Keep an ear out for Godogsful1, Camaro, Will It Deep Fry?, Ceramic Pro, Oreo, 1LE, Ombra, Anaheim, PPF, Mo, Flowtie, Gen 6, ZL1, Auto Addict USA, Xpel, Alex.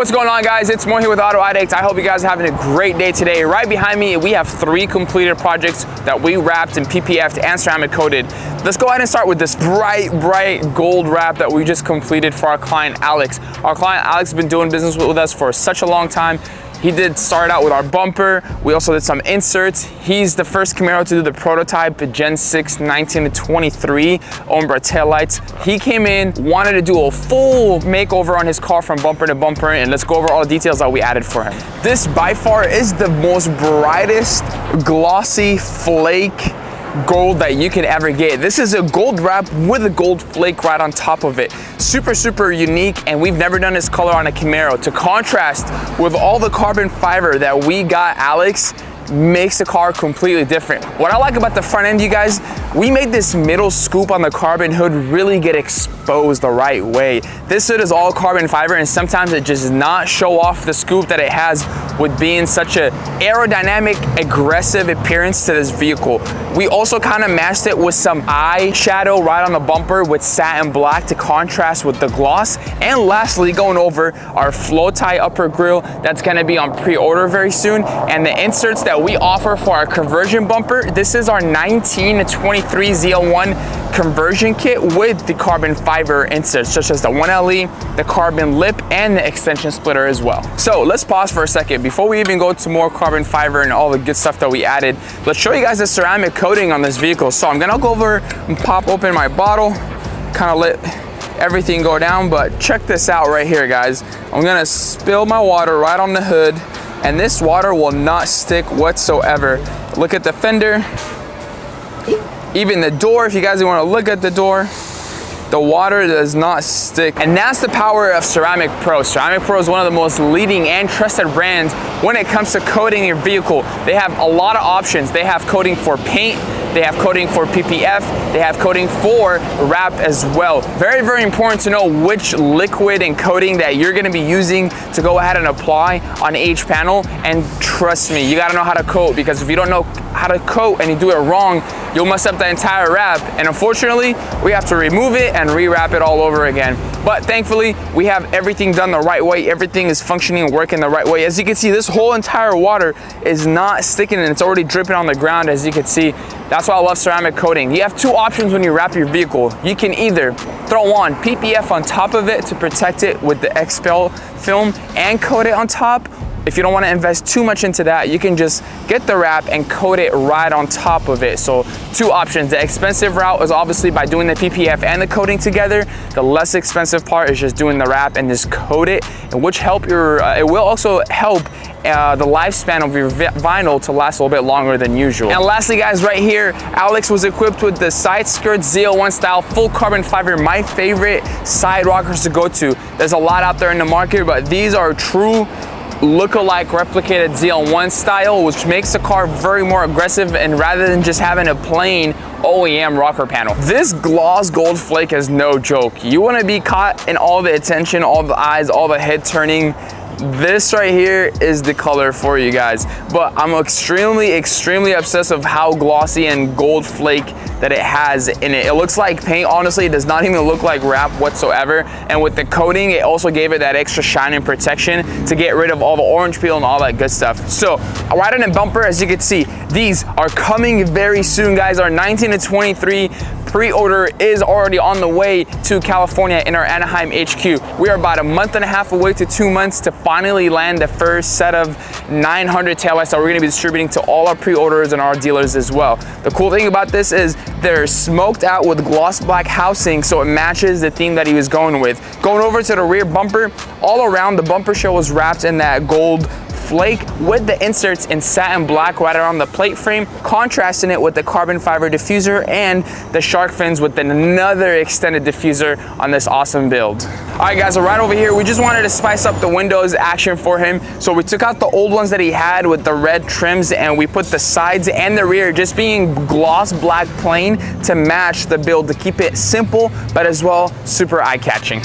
What's going on, guys? It's Mo here with Auto Addict. I hope you guys are having a great day today. Right behind me, we have three completed projects that we wrapped and PPF'd and ceramic coated. Let's go ahead and start with this bright gold wrap that we just completed for our client, Alex. Our client, Alex, has been doing business with us for such a long time. He did start out with our bumper. We also did some inserts. He's the first Camaro to do the prototype, the Gen 6, 19 to 23, Ombra taillights. He came in, wanted to do a full makeover on his car from bumper to bumper, and let's go over all the details that we added for him. This by far is the most brightest, glossy flake gold that you can ever get. This is a gold wrap with a gold flake right on top of it. Super unique, and we've never done this color on a Camaro. To contrast with all the carbon fiber that we got, Alex makes the car completely different. What I like about the front end, you guys, we made this middle scoop on the carbon hood really get exposed the right way. This hood is all carbon fiber, and sometimes it just does not show off the scoop that it has with being such an aerodynamic, aggressive appearance to this vehicle. We also kind of matched it with some eye shadow right on the bumper with satin black to contrast with the gloss. And lastly, going over our Flowtie upper grille that's gonna be on pre-order very soon, and the inserts that we offer for our conversion bumper. This is our 19 to 23 ZL1 conversion kit with the carbon fiber inserts, such as the 1LE, the carbon lip, and the extension splitter as well. So let's pause for a second. Before we even go to more carbon fiber and all the good stuff that we added, let's show you guys the ceramic coating on this vehicle. So I'm gonna go over and pop open my bottle, kind of let everything go down, but check this out right here, guys. I'm gonna spill my water right on the hood, and this water will not stick whatsoever. Look at the fender, even the door. If you guys want to look at the door, the water does not stick. And that's the power of Ceramic Pro. Ceramic Pro is one of the most leading and trusted brands when it comes to coating your vehicle. They have a lot of options. They have coating for paint, they have coating for PPF, they have coating for wrap as well. Very important to know which liquid and coating that you're gonna be using to go ahead and apply on each panel. And trust me, you gotta know how to coat, because if you don't know how to coat and you do it wrong, you'll mess up the entire wrap. And unfortunately, we have to remove it and rewrap it all over again. But thankfully, we have everything done the right way. Everything is functioning and working the right way. As you can see, this whole entire water is not sticking, and it's already dripping on the ground, as you can see. That's why I love ceramic coating. You have two options when you wrap your vehicle. You can either throw on PPF on top of it to protect it with the Xpel film and coat it on top. If you don't want to invest too much into that, you can just get the wrap and coat it right on top of it. So two options. The expensive route is obviously by doing the PPF and the coating together. The less expensive part is just doing the wrap and just coat it, and which help your, it will also help the lifespan of your vinyl to last a little bit longer than usual. And lastly, guys, right here, Alex was equipped with the side skirt ZL1 style full carbon fiber, my favorite side rockers to go to. There's a lot out there in the market, but these are true look-alike replicated ZL1 style, which makes the car very more aggressive, and rather than just having a plain OEM rocker panel. This gloss gold flake is no joke. You want to be caught in all the attention, all the eyes, all the head turning. This right here is the color for you guys. But I'm extremely obsessed with how glossy and gold flake that it has in it. It looks like paint, honestly. It does not even look like wrap whatsoever. And with the coating, it also gave it that extra shine and protection to get rid of all the orange peel and all that good stuff. So right on the bumper, as you can see, these are coming very soon, guys. Our 19 to 23 pre-order is already on the way to California in our Anaheim HQ. We are about a month and a half away to 2 months to finally land the first set of 900 taillights that we're gonna be distributing to all our pre-orders and our dealers as well. The cool thing about this is they're smoked out with gloss black housing, so it matches the theme that he was going with. Going over to the rear bumper, all around the bumper shell was wrapped in that gold flake with the inserts in satin black right around the plate frame, contrasting it with the carbon fiber diffuser and the shark fins with another extended diffuser on this awesome build. All right, guys, so right over here, we just wanted to spice up the windows action for him. So we took out the old ones that he had with the red trims, and we put the sides and the rear just being gloss black plain to match the build, to keep it simple, but as well, super eye-catching.